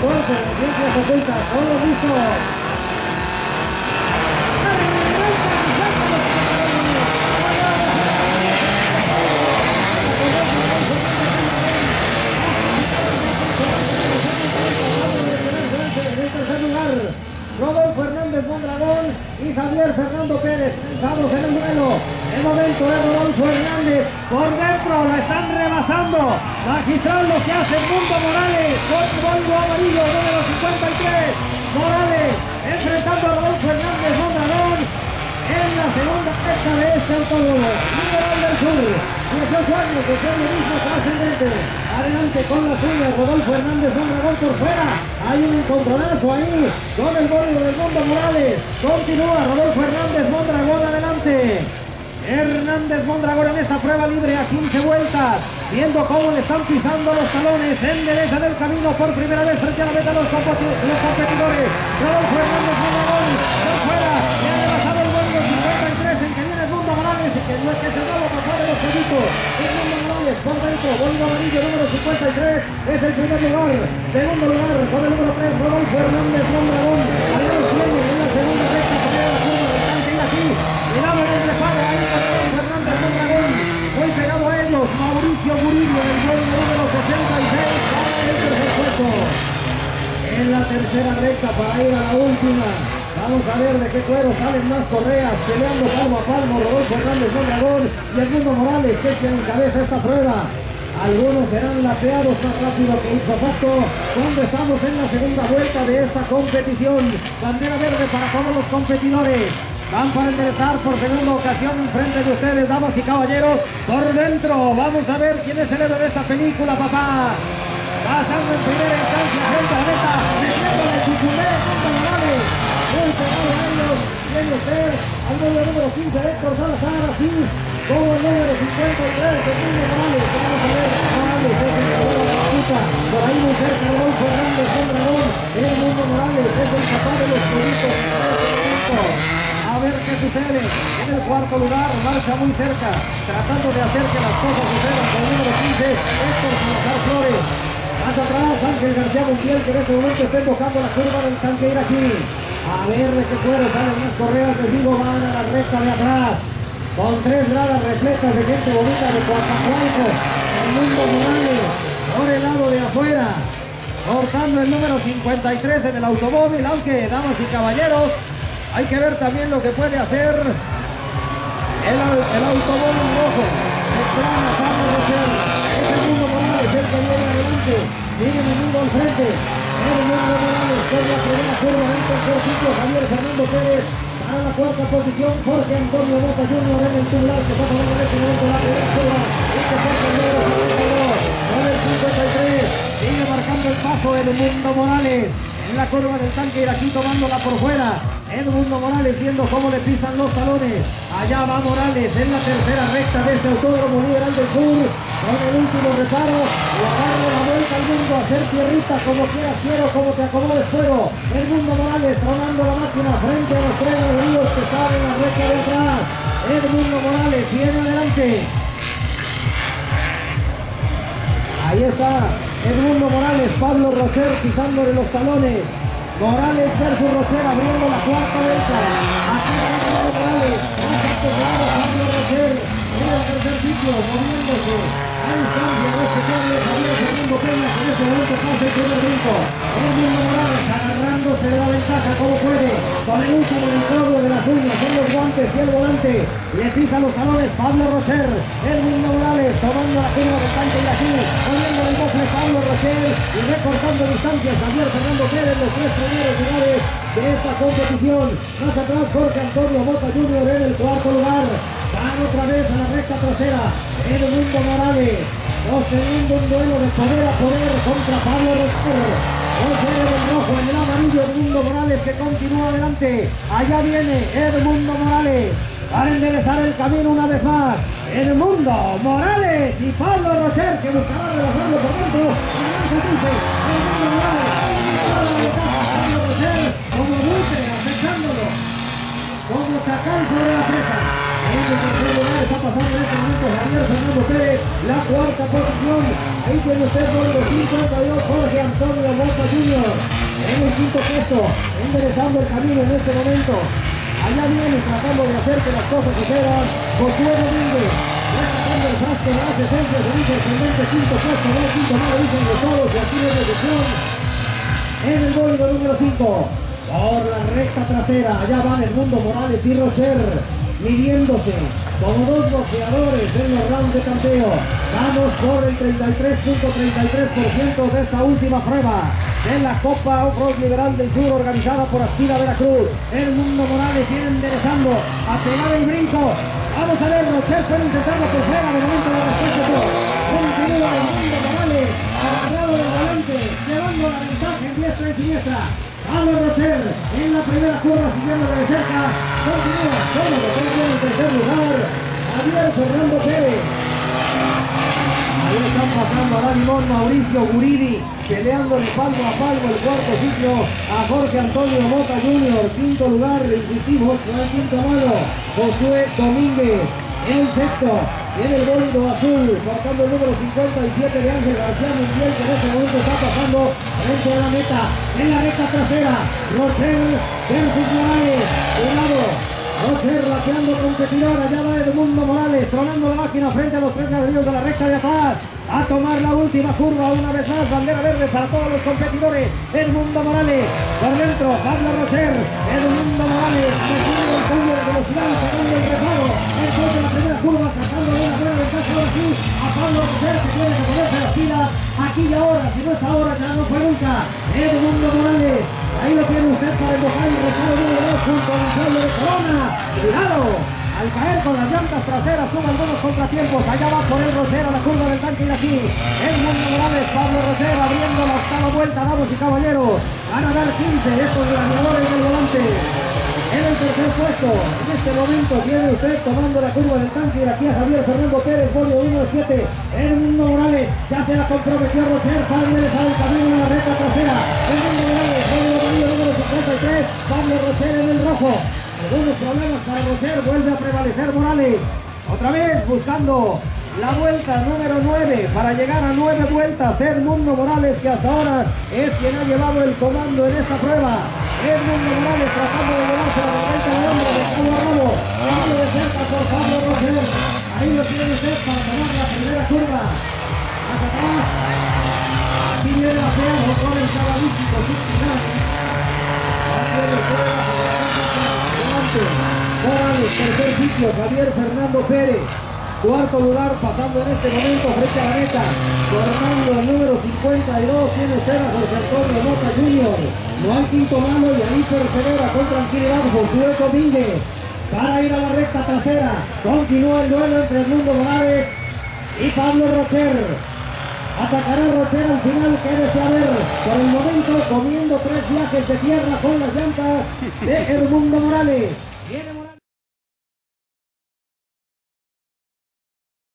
170, solo listo. Rodolfo Hernández Mondragón y Javier Fernando Pérez. Estamos en el duelo. El momento de Rodolfo Hernández. Por dentro la están rebasando. Magistral lo que hace Mundo Morales. Con Volvo amarillo, número 53. Morales enfrentando a Rodolfo Hernández Mondragón en la segunda fecha de este autódromo. Liberal del Sur. 18 años que son los mismos ascendentes. Adelante con la suya Rodolfo Hernández Mondragón por fuera. Hay un encontronazo ahí con el bólido del Mundo Morales. Continúa Rodolfo Hernández Mondragón adelante. Hernández Mondragón en esta prueba libre a 15 vueltas. Viendo cómo le están pisando los talones. Endereza del camino por primera vez frente a la meta los competidores. Rodolfo Hernández Mondragón por fuera. Y ha rebasado el bólido 53 en que viene el Mundo Morales. Y que no es que se va a pasar de los pollitos. Por dentro, bólido amarillo número 53 es el primer lugar. Segundo lugar, con el número 3, Rodolfo Hernández Mondragón. Al lado tiene en la segunda recta, para la curva de Santa y aquí. Miraba en el reparo, ahí está Rodolfo Hernández Mondragón. Muy pegado a ellos, Mauricio Murillo, el bólido número 66, el tercer puesto. En la tercera recta para ir a la última. Vamos a ver de qué cuero salen más correas, peleando palmo a palmo Rodolfo Hernández Mondragón y el Mundo Morales, que es quien encabeza esta prueba. Algunos serán lateados más rápido que un zapato cuando estamos en la segunda vuelta de esta competición. Bandera verde para todos los competidores. Van para enderezar por segunda ocasión frente de ustedes, damas y caballeros. Por dentro, vamos a ver quién es el héroe de esta película, papá. Pasando en primera instancia, frente a la meta, metiéndole su primer Mundo Morales. El pegado a ellos, viene usted al número 15 de Héctor Salazar, así como el número 53 de Mundo Morales. Vamos a ver, Morales es el jugador de la puta, por ahí muy cerca Rodolfo Hernández Mondragón, el Mundo Morales es el papá de los pollitos. A ver qué sucede, en el cuarto lugar, marcha muy cerca, tratando de hacer que las cosas sucedan con el número 15, Héctor Salazar Flores. Más atrás, Ángel García Montiel, que en este momento está tocando la curva del tanque iraquí. A ver de qué cuero salen las correas, les digo, van a la recta de atrás. Con tres gradas repletas de gente bonita de Coatzacoalcos. El Mundo Morales, por el lado de afuera. Cortando el número 53 en el automóvil, aunque, damas y caballeros, hay que ver también lo que puede hacer el automóvil rojo. Es el Mundo Morales, el que viene adelante. Viene el mundo al frente. El Mundo Morales por la primera curva del tercer sitio, Javier Fernando Pérez para la cuarta posición, Jorge Antonio Mota Jr. en el tubular que está tomando en este momento la primera curva, este es el número 53, sigue marcando el paso el Mundo Morales, en la curva del tanque iraquí tomándola por fuera, el Mundo Morales viendo cómo le pisan los talones, allá va Morales en la tercera recta de este autódromo Liberal del Sur, con el último reparo, lo agarra la vuelta al mundo, hacer tierrita como quieras quiero, como te acomodes fuego. El Mundo Morales tronando la máquina frente a los tres ríos que están en la recta de atrás. El Mundo Morales viene adelante. Ahí está el Mundo Morales, Pablo Roser pisándole los talones. Morales versus Roser abriendo la cuarta vuelta. Aquí va el Mundo Morales, más acosado Pablo Roser en el tercer sitio, moviéndose. Ahí está, el señor Javier Fernando Pérez, en este momento pasa el primer brinco. El Mundo Morales, agarrándose de la ventaja como puede, con el último encargo de las uñas, con los guantes y el volante. Le pisa los talones Pablo Roser, el Mundo Morales, tomando la curva de tanque y aquí, poniendo el doble Pablo Roser y recortando distancias Javier Fernando Pérez, los tres primeros lugares de esta competición. Más atrás, Jorge Antonio Mota Jr. en el cuarto lugar. Van otra vez a la recta trasera, el Mundo Morales, sosteniendo un duelo de poder a poder contra Pablo Roser. Roser en el rojo, en el amarillo, el Mundo Morales que continúa adelante. Allá viene el Mundo Morales, para enderezar el camino una vez más. El Mundo Morales y Pablo Roser que buscará relajarlo por dentro. Y no se dice, el Mundo Morales, Pablo Roser como buce, acechándolo, como chacal sobre la presa. En el tercer lugar está pasando en este momento Javier Fernando Pérez, la cuarta posición, ahí tiene usted número 52, Jorge Antonio Mota Jr. en el quinto puesto, enderezando el camino en este momento. Allá viene tratando de hacer que las cosas sucedan. Josué Domínguez, tratando el pasto de la 60, se dice el siguiente quinto puesto, no el quinto, no lo dicen los todos, y aquí es la decisión en el bólido número 5. Por la recta trasera, allá van el Mundo Morales y Rocher, midiéndose como dos bloqueadores en los rounds de canteo. Vamos por el 33.33% de esta última prueba de la Copa Off-Road Liberal del Sur, organizada por Aspira Veracruz. El Mundo Morales viene enderezando a pegar el brinco. Vamos a ver, Rocher puede intentar la tercera, de momento de respeto. Continúa el Mundo Morales, agarrado del volante, llevando la ventaja en diestra y siniestra. Álvaro Rocher en la primera curva, siguiendo de cerca. Continúa solo en el tercer lugar. Javier Fernando Pérez. Ahí están pasando a David Mauricio Guridi, peleándole palmo a palmo el cuarto sitio a Jorge Antonio Mota Jr. Quinto lugar, el Gustavo, el quinto malo, Josué Domínguez. El sexto, tiene el bólido azul, marcando el número 57 de Ángel García Miguel, que en este momento está pasando dentro de la meta, en la recta trasera. Rocher versus Morales, de un lado, Rocher rateando competidor, allá va Edmundo Morales, tronando la máquina frente a los tres ladrillos de la recta de atrás, a tomar la última curva, una vez más, bandera verde para todos los competidores. Edmundo Morales, por dentro, Pablo Rocher, Edmundo Morales, recibe el cambio de velocidad, sacando el reparo, entonces la primera curva, tratando de una buena ventaja ahora sí, a Pablo Rocher, que tiene que ponerse las pilas, aquí y ahora, si no es ahora, ya no fue nunca. Edmundo Morales, ahí lo tiene usted para empujar y rotar el número 2 junto al Pablo de Corona, cuidado. Al caer con las llantas traseras tuvo algunos contratiempos. Allá va por el Rocher a la curva del tanque iraquí. Edmundo Morales, Pablo Rocher abriendo la octava vuelta, damas y caballeros. Van a dar 15 estos gladiadores del volante. En el tercer puesto, en este momento viene usted tomando la curva del tanque iraquí a Javier Fernando Pérez, bolio 1-7. Edmundo Morales ya se la comprometió Rocher para enderezar el camino en la recta trasera. Edmundo Morales, bolio número 53, Pablo Rocher en el rojo. Algunos problemas para Rocher, vuelve a prevalecer Morales, otra vez buscando la vuelta número 9 para llegar a 9 vueltas. Edmundo Morales, que hasta ahora es quien ha llevado el comando en esta prueba. Edmundo Morales tratando de llevarse la vuelta de hombro de Pablo Robo, dando de cerca por Pablo Rocher. Ahí lo tiene usted para tomar la primera curva. Hasta atrás, aquí viene la fea con el cabalístico sin final. Morales, tercer sitio, Javier Fernando Pérez, cuarto lugar, pasando en este momento frente a la meta, formando el número 52, tiene cera José Antonio Mota Jr. No hay quinto malo y ahí persevera con tranquilidad Josué Domínguez para ir a la recta trasera. Continúa el duelo entre Edmundo Morales y Pablo Rocher. Atacará Rocher al final, quédese a ver. Por el momento comiendo tres viajes de tierra con las llantas de Edmundo Morales.